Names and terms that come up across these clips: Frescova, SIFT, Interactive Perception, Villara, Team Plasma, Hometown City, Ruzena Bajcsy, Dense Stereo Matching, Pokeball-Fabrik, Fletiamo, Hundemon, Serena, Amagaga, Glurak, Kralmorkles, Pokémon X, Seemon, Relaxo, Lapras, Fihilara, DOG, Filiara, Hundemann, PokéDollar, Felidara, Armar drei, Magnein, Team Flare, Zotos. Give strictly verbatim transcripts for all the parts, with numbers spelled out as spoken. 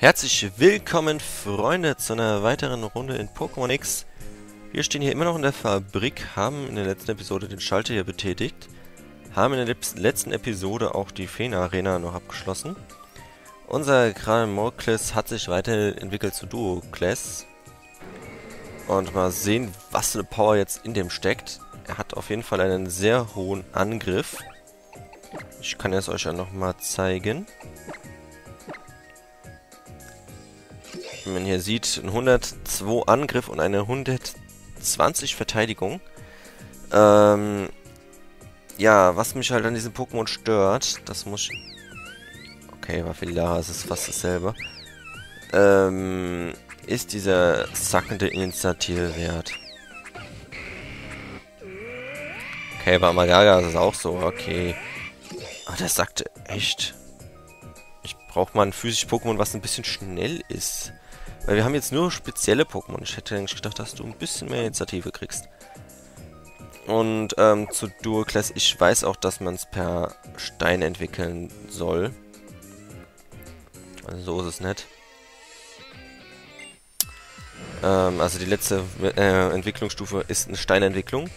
Herzlich willkommen, Freunde, zu einer weiteren Runde in Pokémon X. Wir stehen hier immer noch in der Fabrik, haben in der letzten Episode den Schalter hier betätigt, haben in der letzten Episode auch die Feen-Arena noch abgeschlossen. Unser Kralmorkles hat sich weiterentwickelt zu Duokles. Und mal sehen, was für eine Power jetzt in dem steckt. Er hat auf jeden Fall einen sehr hohen Angriff. Ich kann es euch ja nochmal zeigen. Wie man hier sieht, ein hundertzwei Angriff und eine hundertzwanzig Verteidigung. Ähm, ja, was mich halt an diesem Pokémon stört, das muss ich... Okay, bei Villara ist es fast dasselbe. Ähm, ist dieser sackende Initiativwert. Okay, bei Magaga ist es auch so, okay. Ah, der sackte echt. Ich brauche mal ein physisches Pokémon, was ein bisschen schnell ist. Weil wir haben jetzt nur spezielle Pokémon. Ich hätte eigentlich gedacht, dass du ein bisschen mehr Initiative kriegst. Und ähm, zu Duokles, ich weiß auch, dass man es per Stein entwickeln soll. Also so ist es nicht. Ähm, also die letzte äh, Entwicklungsstufe ist eine Steinentwicklung.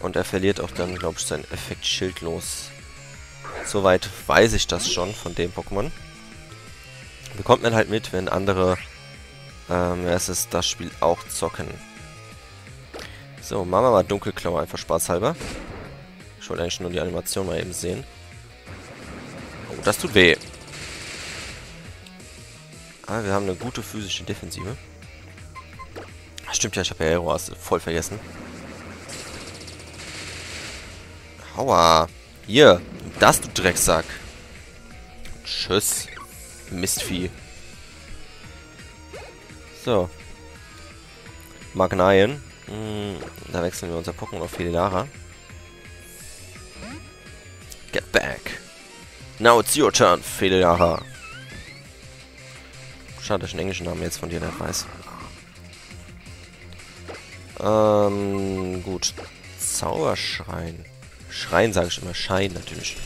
Und er verliert auch dann, glaube ich, seinen Effekt schildlos. Soweit weiß ich das schon von dem Pokémon. Bekommt man halt mit, wenn andere ähm, erstes das Spiel auch zocken. So, machen wir mal Dunkelklau, einfach spaßhalber. Ich wollte eigentlich nur die Animation mal eben sehen. Oh, das tut weh. Ah, wir haben eine gute physische Defensive. Ach, stimmt ja, ich habe ja Aeroas voll vergessen. Aua. Hier, das du Drecksack. Tschüss. Mistvieh. So. Magneien. Hm, da wechseln wir unser Pokémon auf Felidara. Get back. Now it's your turn, Felidara. Schade, dass ich einen englischen Namen jetzt von dir nicht weiß. Ähm, gut. Zauberschrein. Schrein sage ich immer, Schein natürlich.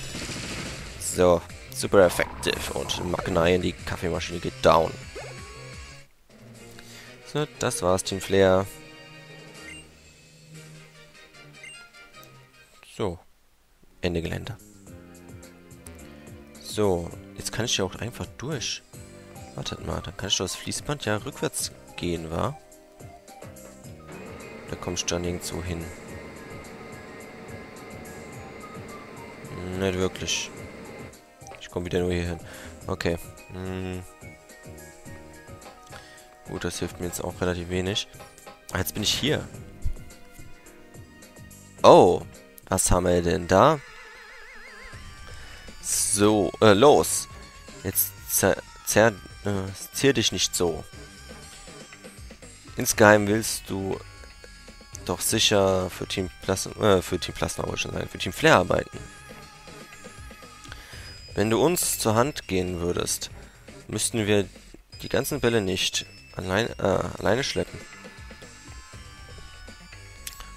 So, super effective und Magneien, die Kaffeemaschine geht down. So, das war's, Team Flare. So, Ende Gelände. So, jetzt kann ich ja auch einfach durch. Wartet mal, dann kann ich das Fließband ja rückwärts gehen, wa? Da komme ich dann nirgendwo hin. Nicht wirklich. Ich komme wieder nur hier hin. Okay. Hm. Gut, das hilft mir jetzt auch relativ wenig. Ah, jetzt bin ich hier. Oh, was haben wir denn da? So, äh, los. Jetzt zer, zer, äh, zier dich nicht so. Insgeheim willst du doch sicher für Team Plasma, äh, für Team Plasma wollte ich schon sagen, für Team Flare arbeiten. Wenn du uns zur Hand gehen würdest, müssten wir die ganzen Bälle nicht allein, äh, alleine schleppen.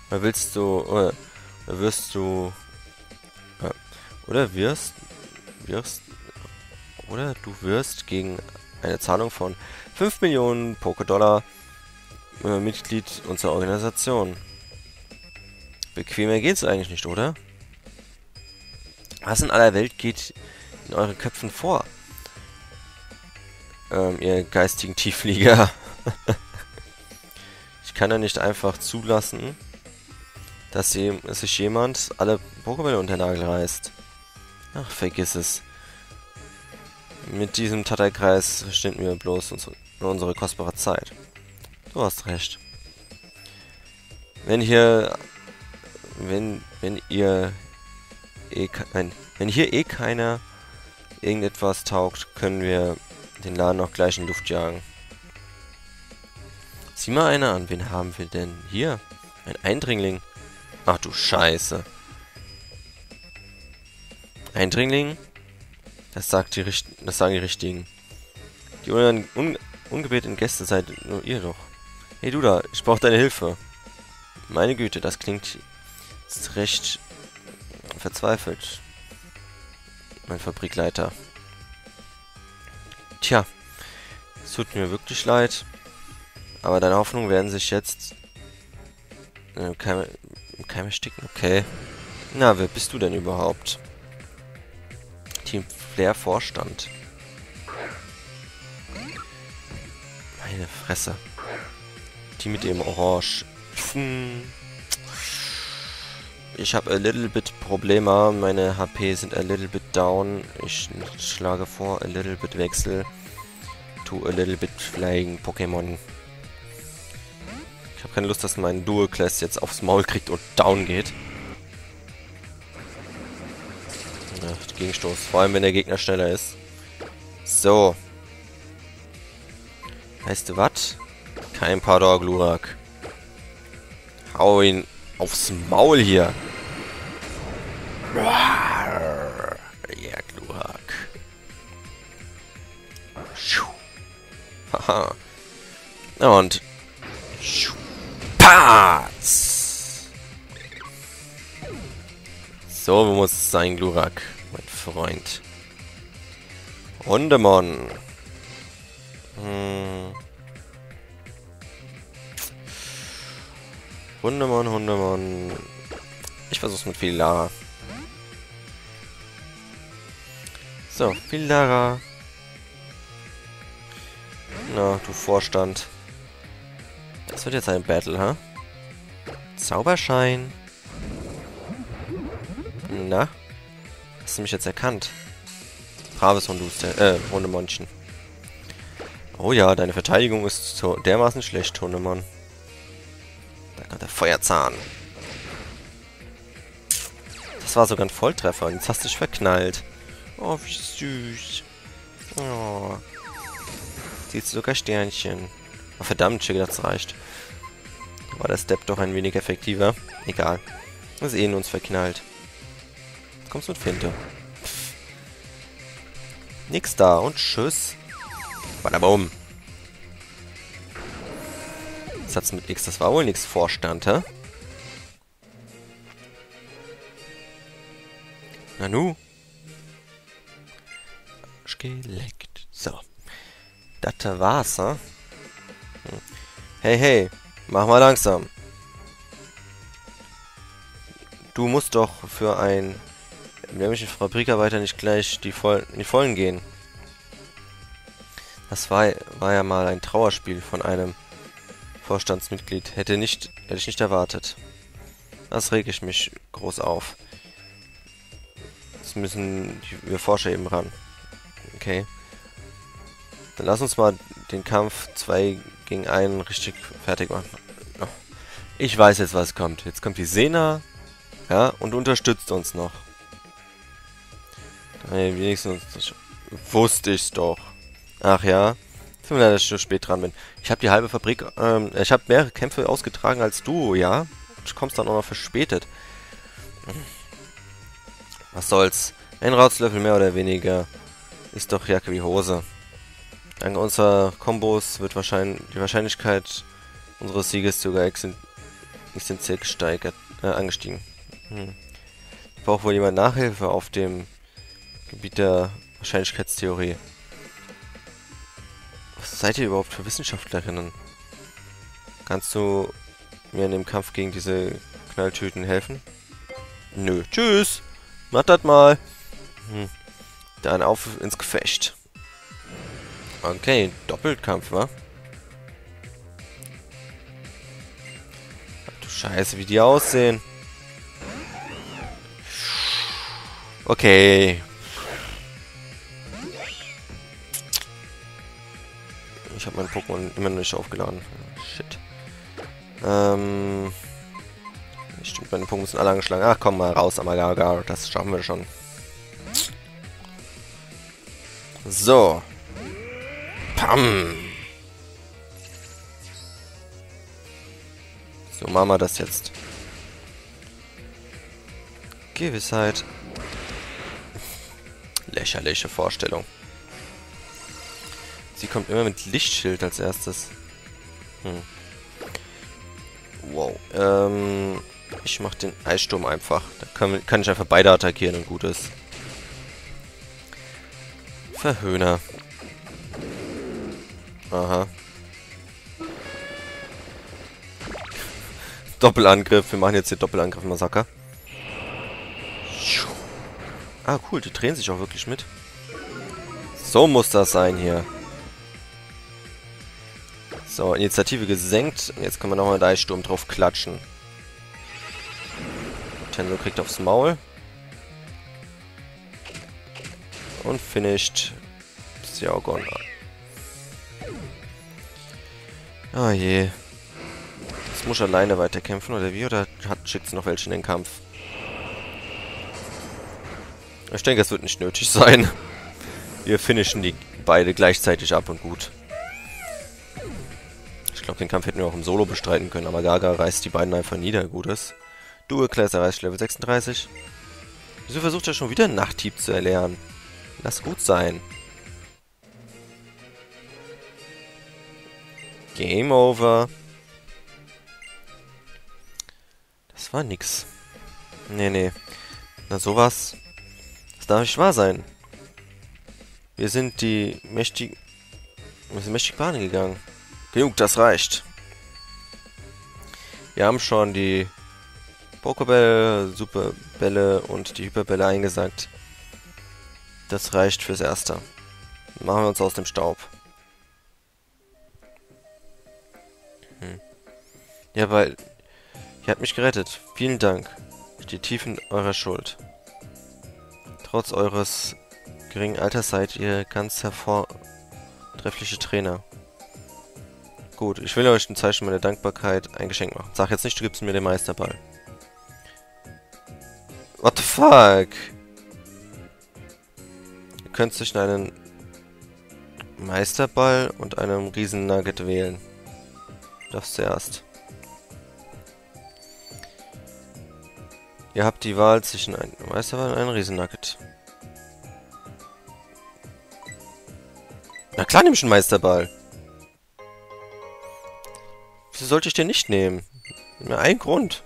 Oder willst du, oder, oder wirst du, äh, oder wirst, wirst, oder du wirst gegen eine Zahlung von fünf Millionen PokéDollar äh, Mitglied unserer Organisation. Bequemer geht's eigentlich nicht, oder? Was in aller Welt geht in euren Köpfen vor? Ähm, ihr geistigen Tiefflieger. Ich kann ja nicht einfach zulassen, dass sich jemand alle Pokébälle unter den Nagel reißt. Ach, vergiss es. Mit diesem Tatterkreis verschwenden wir bloß unsere, unsere kostbare Zeit. Du hast recht. Wenn hier... Wenn, wenn ihr... Eh, nein, wenn hier eh keiner irgendetwas taugt, können wir den Laden auch gleich in die Luft jagen. Sieh mal einer an, wen haben wir denn? Hier, ein Eindringling. Ach du Scheiße. Eindringling? Das sagt die Richt das sagen die Richtigen. Die un un ungebetenen Gäste seid nur ihr doch. Hey du da, ich brauche deine Hilfe. Meine Güte, das klingt jetzt recht... verzweifelt. Mein Fabrikleiter. Tja, es tut mir wirklich leid. Aber deine Hoffnungen werden sich jetzt im Keim, im Keim ersticken. Okay. Na, wer bist du denn überhaupt? Team Flare Vorstand. Meine Fresse. Die mit dem Orange. Ich habe a little bit Probleme. Meine H P sind a little bit down. Ich schlage vor, a little bit Wechsel to a little bit Flying Pokémon. Ich habe keine Lust, dass mein Duokles jetzt aufs Maul kriegt und down geht. Ach, Gegenstoß. Vor allem, wenn der Gegner schneller ist. So. Weißt du was? Kein Pardon, Glurak. Hau ihn aufs Maul hier. Ja, Glurak. Haha. Und. Patz! So muss es sein, Glurak. Mein Freund. Hundemon. Hm. Hundemann, Hundemann. Ich versuch's mit Villara. So, Villara. Na, du Vorstand. Das wird jetzt ein Battle, ha? Zauberschein. Na? Hast du mich jetzt erkannt? Braves Hunduste, äh, Hundemonchen. Oh ja, deine Verteidigung ist so dermaßen schlecht, Hundemann. Da kommt der Feuerzahn. Das war sogar ein Volltreffer und jetzt hast du dich verknallt. Oh, wie süß. Oh. Siehst du sogar Sternchen. Oh, verdammt, ich hätte gedacht, das reicht. Da war der Step doch ein wenig effektiver. Egal. Das ist eh in uns verknallt. Jetzt kommst du mit Finte. Pff. Nix da und tschüss. Badaboom. Satz mit X, das war wohl nichts Vorstand, hä? Nanu. Geleckt. So. Das war's, hä? Hey, hey. Mach mal langsam. Du musst doch für einen nämlichen Fabrikarbeiter nicht gleich die Voll in die Vollen gehen. Das war, war ja mal ein Trauerspiel von einem Vorstandsmitglied. Hätte nicht, hätte ich nicht erwartet. Das reg ich mich groß auf. Jetzt müssen die, wir Forscher eben ran. Okay. Dann lass uns mal den Kampf zwei gegen einen richtig fertig machen. Ich weiß jetzt, was kommt. Jetzt kommt die Serena. Ja, und unterstützt uns noch. Hey, wenigstens wusste ich's doch. Ach ja, tut mir leid, dass ich so spät dran bin. Ich habe die halbe Fabrik, ähm, ich habe mehrere Kämpfe ausgetragen als du, ja? Du kommst dann auch noch verspätet. Was soll's? Ein Rautslöffel mehr oder weniger ist doch Jacke wie Hose. Dank unserer Kombos wird wahrscheinlich die Wahrscheinlichkeit unseres Sieges sogar existenziell gesteigert, äh, angestiegen. Hm. Ich brauche wohl jemand Nachhilfe auf dem Gebiet der Wahrscheinlichkeitstheorie. Was seid ihr überhaupt für Wissenschaftlerinnen? Kannst du mir in dem Kampf gegen diese Knalltüten helfen? Nö. Tschüss. Mach das mal. Hm. Dann auf ins Gefecht. Okay. Doppelkampf, wa? Ach du Scheiße, wie die aussehen. Okay. Ich habe meinen Pokémon immer noch nicht aufgeladen. Shit. Ähm. Stimmt, meine Pokémon sind alle angeschlagen. Ach, komm mal raus, Amagaga. Das schaffen wir schon. So. Pam. So machen wir das jetzt. Gewissheit. Lächerliche Vorstellung. Sie kommt immer mit Lichtschild als erstes. Hm. Wow. Ähm, ich mach den Eissturm einfach. Da kann, kann ich einfach beide attackieren und gut ist. Verhöhner. Aha. Doppelangriff. Wir machen jetzt hier Doppelangriff-Massaker. Ah, cool. Die drehen sich auch wirklich mit. So muss das sein hier. So, Initiative gesenkt. Jetzt können wir nochmal mit Eissturm drauf klatschen. Tenno kriegt aufs Maul. Und finished Xiaogon an. Ah je. Das muss alleine weiterkämpfen, oder wie? Oder schickt es noch welche in den Kampf? Ich denke, es wird nicht nötig sein. Wir finishen die beide gleichzeitig ab und gut. Ich glaube, den Kampf hätten wir auch im Solo bestreiten können, aber Gaga reißt die beiden einfach nieder, Gutes. Duokles reißt Level sechsunddreißig. Wieso versucht er schon wieder einen Nachthieb zu erlernen? Lass gut sein. Game over. Das war nix. Nee, nee. Na sowas. Das darf nicht wahr sein. Wir sind die mächtigen... Wir sind mächtig Bahnen gegangen. Genug, das reicht. Wir haben schon die Pokébälle, Superbälle und die Hyperbälle eingesagt. Das reicht fürs Erste. Machen wir uns aus dem Staub. Hm. Ja, weil... Ihr habt mich gerettet. Vielen Dank. Die Tiefen eurer Schuld. Trotz eures geringen Alters seid ihr ganz hervortreffliche Trainer. Gut, ich will euch ein Zeichen meiner Dankbarkeit ein Geschenk machen. Sag jetzt nicht, du gibst mir den Meisterball. What the fuck? Ihr könnt zwischen einem Meisterball und einem Riesen-Nugget wählen. Das zuerst. Ihr habt die Wahl zwischen einem Meisterball und einem Riesen-Nugget. Na klar, nehme ich einen Meisterball. Wieso sollte ich den nicht nehmen? Nur ein Grund.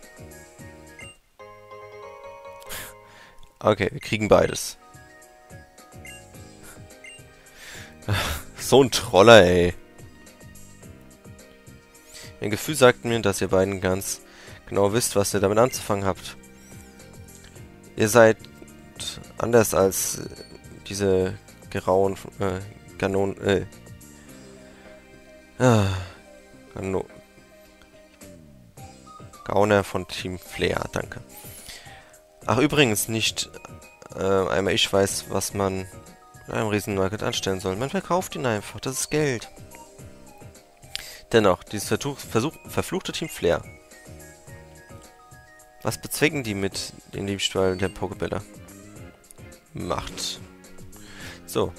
Okay, wir kriegen beides. So ein Troller, ey. Mein Gefühl sagt mir, dass ihr beiden ganz genau wisst, was ihr damit anzufangen habt. Ihr seid anders als diese grauen äh, Kanonen... Äh. Ah. Kanon Gauner von Team Flare, danke. Ach, übrigens, nicht äh, einmal ich weiß, was man mit einem Riesenmarket anstellen soll. Man verkauft ihn einfach, das ist Geld. Dennoch, dieses Versuch, Versuch, verfluchte Team Flare. Was bezwecken die mit den Diebstahl der Pokébälle? Macht. So.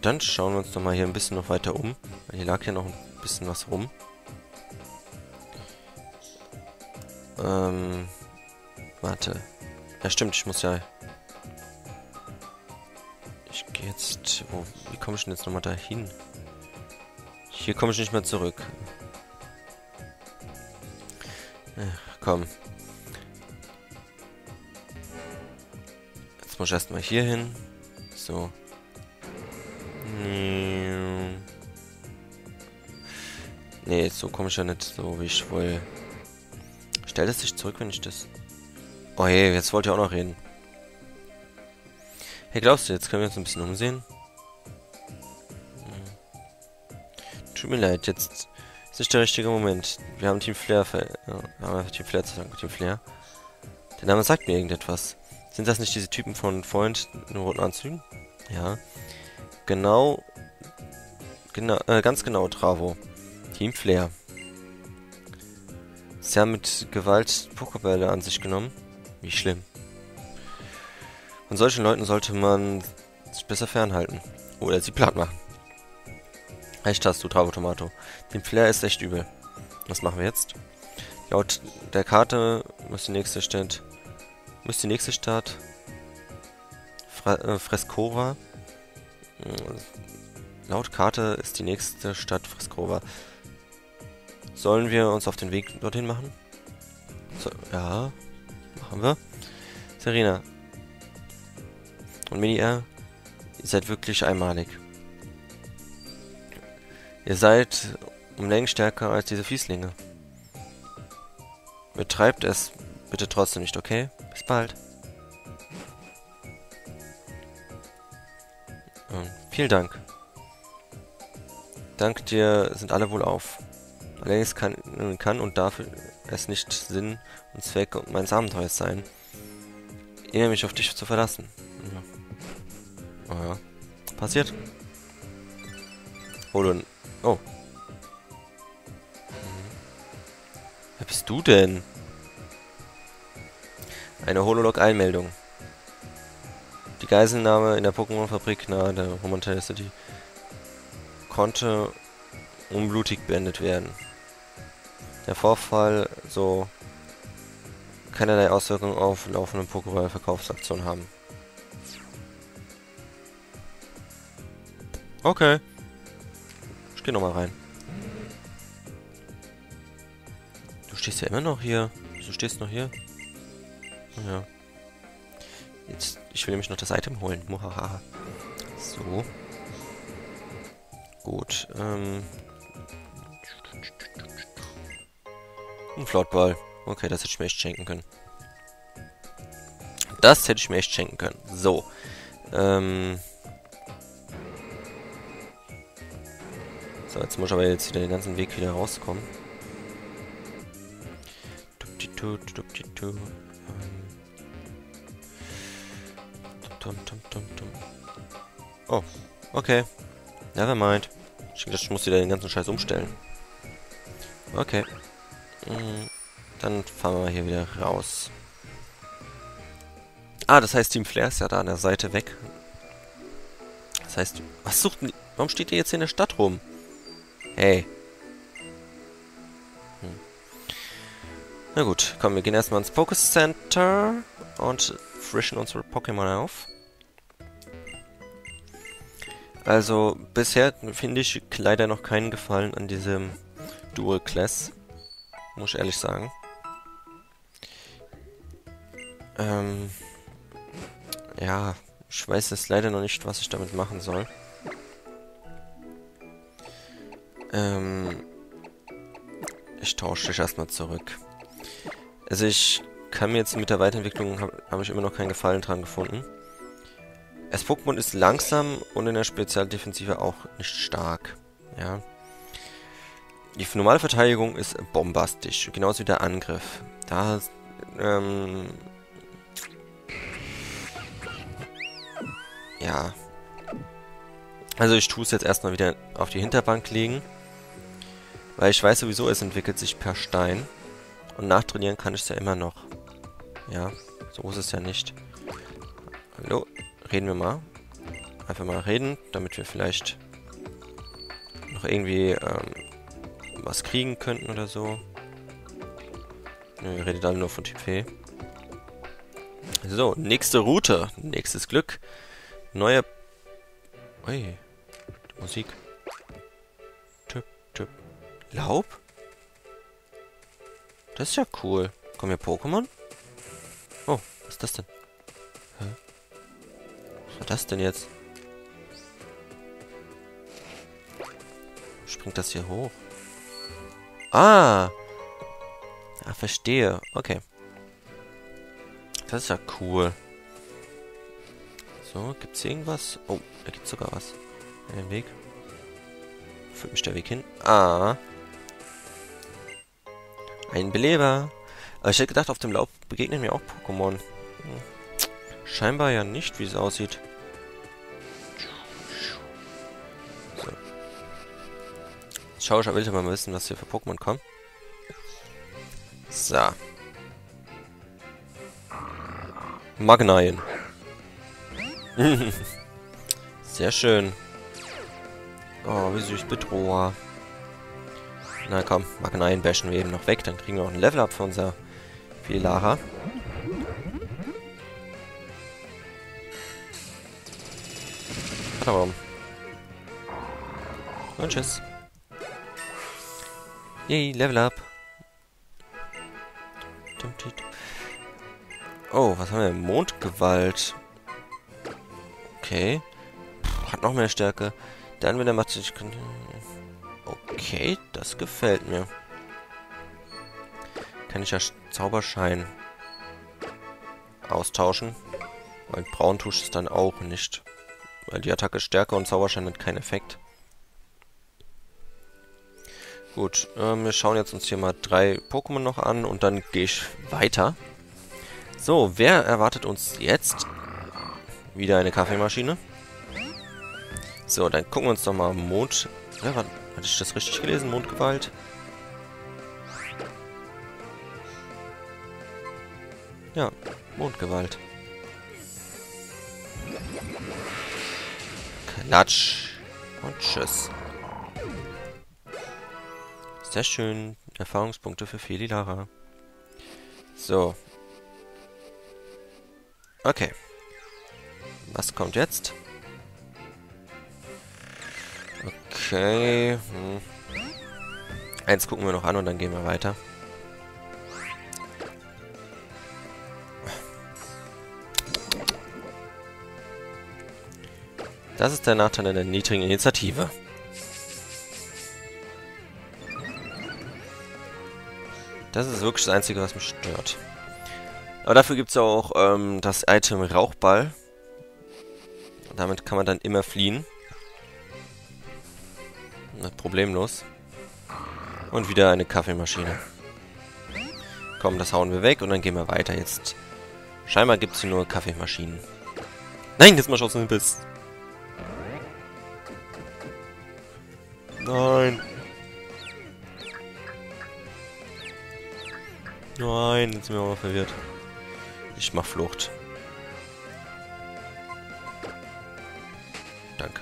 Dann schauen wir uns nochmal hier ein bisschen noch weiter um. Hier lag ja noch ein bisschen was rum. Ähm, warte. Ja, stimmt, ich muss ja... Ich gehe jetzt... Wo, wie komme ich denn jetzt nochmal dahin? Hier komme ich nicht mehr zurück. Ach, komm. Jetzt muss ich erstmal hier hin. So. Nee, so komme ich ja nicht so, wie ich will. Stellt es sich zurück, wenn ich das... Oh hey, jetzt wollt ihr auch noch reden. Hey, glaubst du, jetzt können wir uns ein bisschen umsehen? Hm. Tut mir leid, jetzt ist nicht der richtige Moment. Wir haben Team Flare ver... Ja, haben wir Team Flare zu sagen, Team Flare. Der Name sagt mir irgendetwas. Sind das nicht diese Typen von vorhin in roten Anzügen? Ja. Genau. Genau, äh, ganz genau, Travo. Team Flare. Sie haben mit Gewalt Pokébälle an sich genommen. Wie schlimm. Von solchen Leuten sollte man sich besser fernhalten. Oder sie platt machen. Echt hast du, Travo Tomato. Team Flare ist echt übel. Was machen wir jetzt? Laut der Karte muss die nächste Stadt... Müsste die nächste Stadt Fre äh, Frescova. Laut Karte ist die nächste Stadt Frescova. Sollen wir uns auf den Weg dorthin machen? So, ja, machen wir. Serena und Mini-Ar, ihr seid wirklich einmalig. Ihr seid um Längen stärker als diese Fieslinge. Betreibt es bitte trotzdem nicht, okay? Bis bald. Und vielen Dank. Dank dir sind alle wohlauf. Allerdings kann, kann und darf es nicht Sinn und Zweck meines Abenteuers sein, eher mich auf dich zu verlassen. Ja. Oh ja. Passiert. Hol und... Oh. Wer bist du denn? Eine Hololog-Einmeldung. Die Geiselnahme in der Pokémon-Fabrik nahe der Hometown City konnte unblutig beendet werden. Der Vorfall so keinerlei Auswirkungen auf laufende Pokéball-Verkaufsaktionen haben. Okay. Ich geh nochmal rein. Du stehst ja immer noch hier. Du stehst noch hier. Ja. Jetzt, ich will nämlich noch das Item holen. Muhahaha. So. Gut. Ähm. Ein Flottball. Okay, das hätte ich mir echt schenken können. Das hätte ich mir echt schenken können. So. Ähm. So, jetzt muss ich aber jetzt wieder den ganzen Weg wieder rauskommen. Duptitu, duptitu. Ähm. Dum, dum, dum, dum. Oh, okay. Nevermind. Ich, ich muss wieder den ganzen Scheiß umstellen. Okay. Mhm. Dann fahren wir hier wieder raus. Ah, das heißt, Team Flare ist ja da an der Seite weg. Das heißt, was sucht denn... Warum steht ihr jetzt hier in der Stadt rum? Hey. Hm. Na gut, komm, wir gehen erstmal ins Pokécenter und frischen unsere Pokémon auf. Also, bisher finde ich leider noch keinen Gefallen an diesem Duokles. Muss ich ehrlich sagen. Ähm. Ja, ich weiß jetzt leider noch nicht, was ich damit machen soll. Ähm. Ich tausche dich erstmal zurück. Also, ich kann mir jetzt mit der Weiterentwicklung habe hab ich immer noch keinen Gefallen dran gefunden. Das Pokémon ist langsam und in der Spezialdefensive auch nicht stark. Ja. Die normale Verteidigung ist bombastisch, genauso wie der Angriff. Da ähm, ja. Also ich tue es jetzt erstmal wieder auf die Hinterbank legen, weil ich weiß sowieso, es entwickelt sich per Stein und nachtrainieren kann ich es ja immer noch. Ja, so ist es ja nicht. Hallo, reden wir mal. Einfach mal reden, damit wir vielleicht noch irgendwie ähm, was kriegen könnten oder so. Ne, ihr redet alle nur von Typ Fee. So, nächste Route. Nächstes Glück. Neue... Ui. Die Musik. Tipp, tipp. Laub? Das ist ja cool. Kommen hier Pokémon? Oh, was ist das denn? Hä? Was war das denn jetzt? Springt das hier hoch? Ah! Ah, verstehe. Okay. Das ist ja cool. So, gibt's hier irgendwas? Oh, da gibt's sogar was. In den Weg. Führt mich der Weg hin? Ah! Ein Beleber! Aber ich hätte gedacht, auf dem Laub begegnen mir auch Pokémon. Hm. Scheinbar ja nicht, wie es aussieht. Schau, ich will ja mal wissen, was hier für Pokémon kommen. So. Magnein. Sehr schön. Oh, wie süß, Bedroher. Na komm, Magnein bashen wir eben noch weg. Dann kriegen wir auch ein Level-Up für unser Filiara. Verdammt. Und tschüss. Yay, Level Up. Oh, was haben wir denn? Mondgewalt. Okay. Pff, hat noch mehr Stärke. Der Anwender macht sich... Okay, das gefällt mir. Kann ich ja Zauberschein austauschen. Weil Braun tue ich es dann auch nicht. Weil die Attacke ist stärker und Zauberschein hat keinen Effekt. Gut, ähm, wir schauen jetzt uns hier mal drei Pokémon noch an und dann gehe ich weiter. So, wer erwartet uns jetzt? Wieder eine Kaffeemaschine. So, dann gucken wir uns doch mal Mond... Ja, warte, hatte ich das richtig gelesen? Mondgewalt? Ja, Mondgewalt. Klatsch. Und tschüss. Sehr schön. Erfahrungspunkte für Fililara. So. Okay. Was kommt jetzt? Okay. Hm. Eins gucken wir noch an und dann gehen wir weiter. Das ist der Nachteil einer niedrigen Initiative. Das ist wirklich das Einzige, was mich stört. Aber dafür gibt es auch ähm, das Item Rauchball. Damit kann man dann immer fliehen. Problemlos. Und wieder eine Kaffeemaschine. Komm, das hauen wir weg und dann gehen wir weiter jetzt. Scheinbar gibt es hier nur Kaffeemaschinen. Nein, jetzt mal schauen, wo du bist. Nein. Nein, jetzt sind wir aber verwirrt. Ich mach Flucht. Danke.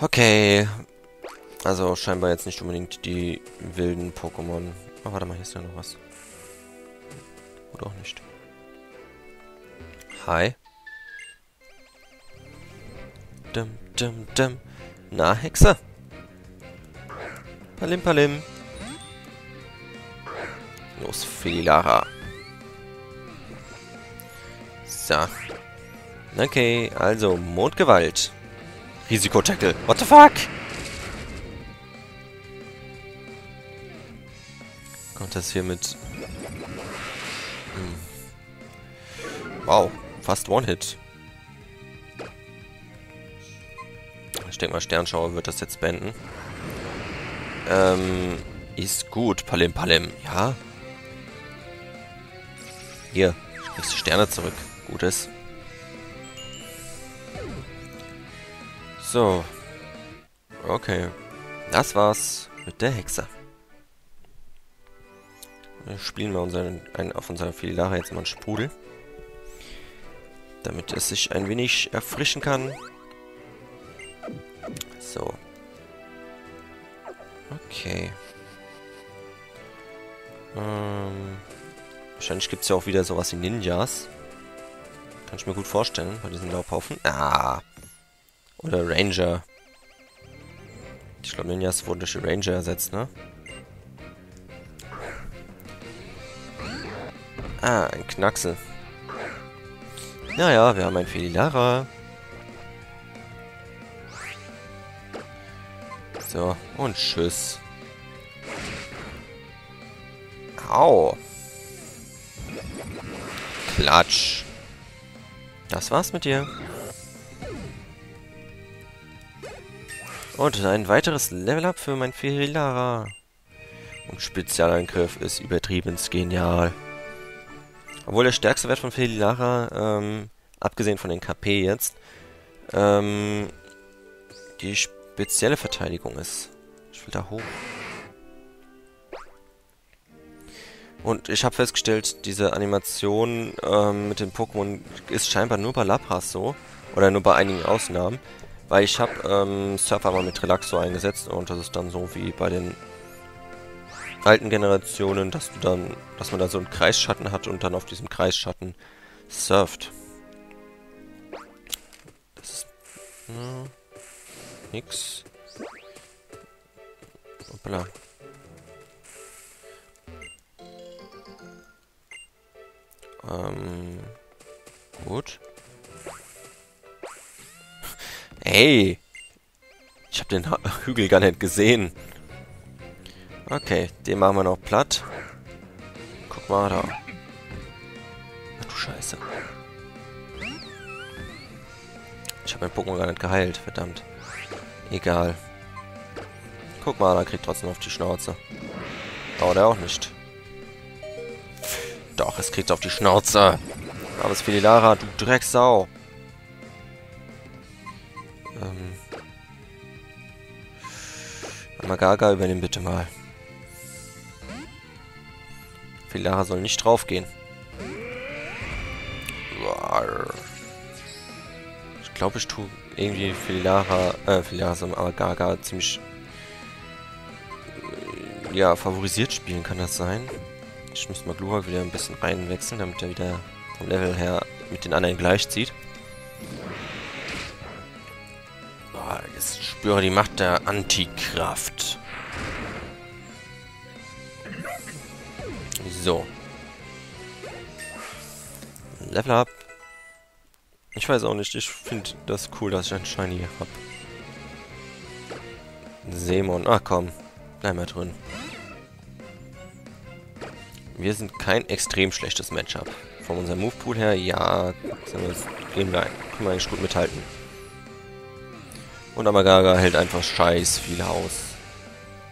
Okay. Also scheinbar jetzt nicht unbedingt die wilden Pokémon. Oh, warte mal, hier ist ja noch was. Oder auch nicht. Hi. Dum, dum, dum. Na, Hexe. Palim, palim. Los, Filiara. So. Okay, also Mondgewalt. Risikotackle. What the fuck? Kommt das hier mit... Hm. Wow, fast One-Hit. Ich denke mal, Sternschauer wird das jetzt beenden. Ähm, ist gut. Palim, palim. Ja. Hier, ich krieg die Sterne zurück. Gutes. So. Okay. Das war's mit der Hexe. Wir spielen wir unseren, ein, auf unserer Felidara jetzt mal einen Sprudel. Damit es sich ein wenig erfrischen kann. So. Okay. Ähm... Wahrscheinlich gibt es ja auch wieder sowas wie Ninjas. Kann ich mir gut vorstellen, bei diesem Laubhaufen. Ah! Oder Ranger. Ich glaube, Ninjas wurden durch Ranger ersetzt, ne? Ah, ein Knacksel. Naja, wir haben ein Felidara. So, und tschüss. Au! Klatsch. Das war's mit dir. Und ein weiteres Level-Up für mein Fihilara. Und Spezialangriff ist übertrieben genial. Obwohl der stärkste Wert von Fihilara, ähm, abgesehen von den K P jetzt, ähm, die spezielle Verteidigung ist. Ich will da hoch. Und ich habe festgestellt, diese Animation ähm, mit den Pokémon ist scheinbar nur bei Lapras so. Oder nur bei einigen Ausnahmen. Weil ich habe ähm, Surfer mal mit Relaxo eingesetzt. Und das ist dann so wie bei den alten Generationen, dass du dann, dass man da so einen Kreisschatten hat und dann auf diesem Kreisschatten surft. Das ist... Mh, nix. Hoppla. Ähm, gut. Ey! Ich habe den Hügel gar nicht gesehen. Okay, den machen wir noch platt. Guck mal da. Ach du Scheiße. Ich habe mein Pokémon gar nicht geheilt, verdammt. Egal. Guck mal, da kriegt trotzdem auf die Schnauze. Aber der auch nicht. Doch, es kriegt auf die Schnauze. Aber es Filiara, du Drecksau. Ähm. Magaga, übernimm bitte mal. Villara soll nicht draufgehen. Ich glaube, ich tue irgendwie Villara, äh, Villara soll Amagaga ziemlich, ja, favorisiert spielen, kann das sein? Ich muss mal Glurak wieder ein bisschen reinwechseln, damit er wieder vom Level her mit den anderen gleichzieht. Boah, jetzt spüre die Macht der Antikraft. So. Level up. Ich weiß auch nicht, ich finde das cool, dass ich einen Shiny hier habe. Seemon, ach komm. Bleib mal drin. Wir sind kein extrem schlechtes Matchup. Von unserem Movepool her, ja, gehen wir ein. Können wir eigentlich gut mithalten. Und Amagaga hält einfach scheiß viel aus.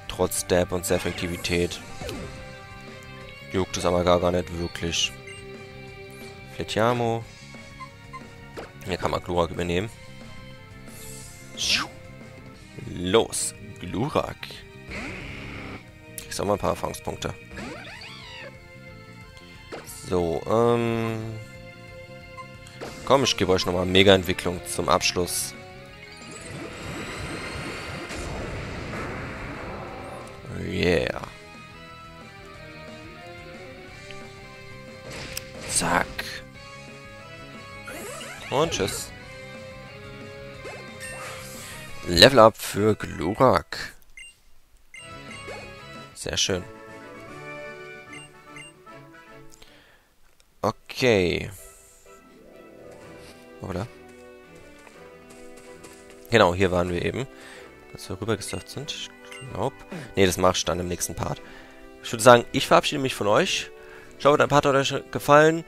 Trotz Stab und Effektivität. Juckt es Amagaga nicht wirklich. Fletiamo. Hier kann man Glurak übernehmen. Los, Glurak. Kriegst auch mal ein paar Erfahrungspunkte. So, ähm... komm, ich gebe euch nochmal Mega-Entwicklung zum Abschluss. Yeah. Zack. Und tschüss. Level up für Glurak. Sehr schön. Okay. Oder? Genau, hier waren wir eben. Als wir rübergesurft sind. Ich glaube. Ne, das mache ich dann im nächsten Part. Ich würde sagen, ich verabschiede mich von euch. Ich hoffe, der Part hat euch gefallen.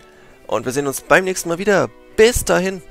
Und wir sehen uns beim nächsten Mal wieder. Bis dahin.